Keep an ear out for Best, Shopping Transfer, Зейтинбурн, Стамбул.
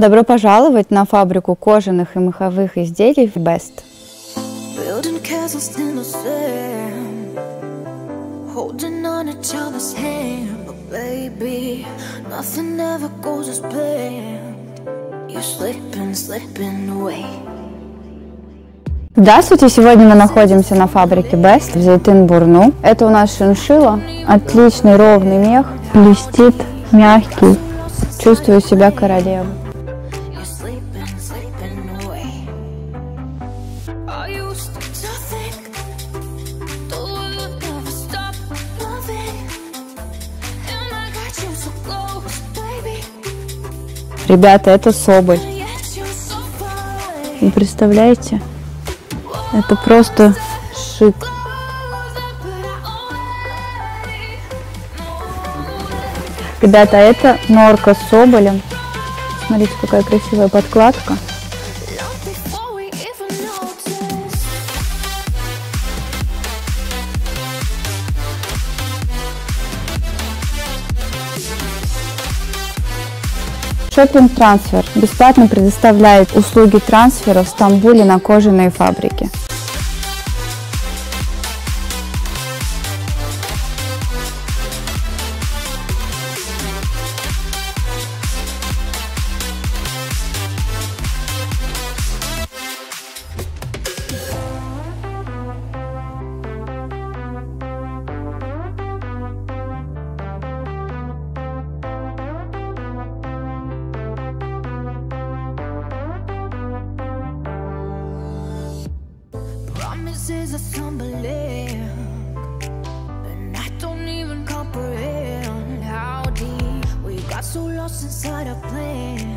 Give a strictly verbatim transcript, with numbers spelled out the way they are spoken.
Добро пожаловать на фабрику кожаных и меховых изделий в Best. Здравствуйте! Сегодня мы находимся на фабрике Best в Зейтинбурну. Это у нас шиншилла. Отличный ровный мех. Блестит, мягкий. Чувствую себя королевой. Ребята, это соболь. Вы представляете? Это просто шик. Ребята, это норка с соболем. Смотрите, какая красивая подкладка. Shopping Transfer бесплатно предоставляет услуги трансфера в Стамбуле на кожаные фабрики. Is a stumbling, and I don't even comprehend how deep we got so lost inside our plan.